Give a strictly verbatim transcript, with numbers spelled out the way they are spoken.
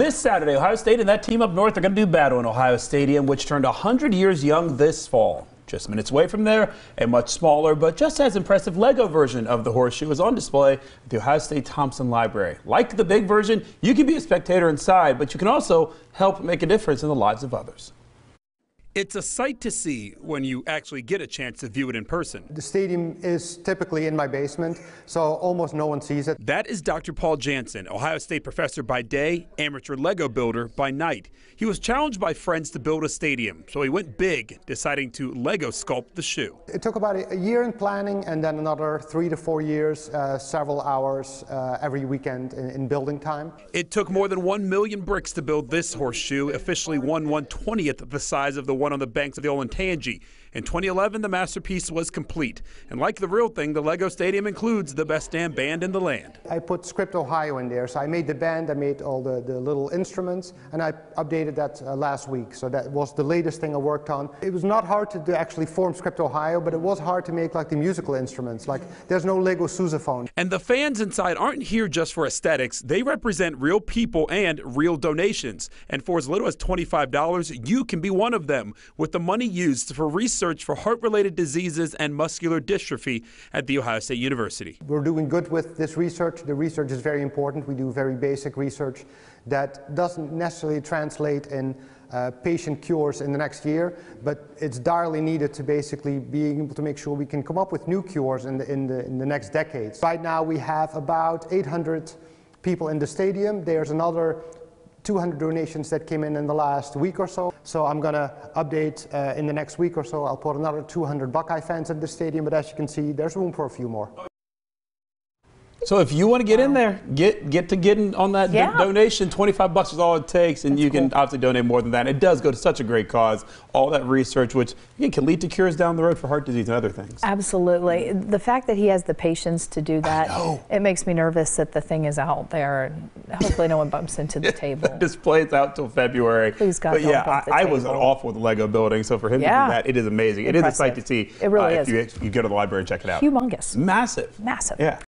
This Saturday, Ohio State and that team up north are going to do battle in Ohio Stadium, which turned one hundred years young this fall. Just minutes away from there, a much smaller but just as impressive Lego version of the horseshoe is on display at the Ohio State Thompson Library. Like the big version, you can be a spectator inside, but you can also help make a difference in the lives of others. It's a sight to see when you actually get a chance to view it in person. The stadium is typically in my basement, so almost no one sees it. That is Doctor Paul Jansen, Ohio State professor by day, amateur Lego builder by night. He was challenged by friends to build a stadium, so he went big, deciding to Lego sculpt the shoe. It took about a year in planning and then another three to four years, uh, several hours uh, every weekend in, in building time. It took more than one million bricks to build this horseshoe, officially one one twentieth the size of the one on the banks of the Olentangy. In twenty eleven, the masterpiece was complete. And like the real thing, the Lego Stadium includes the best damn band in the land. I put Script Ohio in there, so I made the band, I made all the, the little instruments, and I updated that uh, last week. So that was the latest thing I worked on. It was not hard to do, actually form Script Ohio, but it was hard to make like the musical instruments. Like there's no Lego sousaphone. And the fans inside aren't here just for aesthetics. They represent real people and real donations. And for as little as twenty-five dollars, you can be one of them, with the money used for research for heart-related diseases and muscular dystrophy at The Ohio State University. We're doing good with this research. The research is very important. We do very basic research that doesn't necessarily translate in uh, patient cures in the next year, but it's direly needed to basically be able to make sure we can come up with new cures in the, in the, in the next decades. Right now we have about eight hundred people in the stadium. There's another two hundred donations that came in in the last week or so. So I'm going to update uh, in the next week or so. I'll put another two hundred Buckeye fans in the stadium, but as you can see, there's room for a few more. So if you want to get in there, get get to getting on that yeah. do donation. twenty-five bucks is all it takes, and That's you can cool. obviously donate more than that. It does go to such a great cause. All that research, which again, can lead to cures down the road for heart disease and other things. Absolutely. The fact that he has the patience to do that, it makes me nervous that the thing is out there, and hopefully no one bumps into the table. The display's out till February. Please God, but don't yeah, bump the I, table. I was awful with Lego building, so for him yeah. to do that, it is amazing. Impressive. It is a sight to see. It really uh, is. If you, you go to the library and check it out. Humongous. Massive. Massive. Yeah.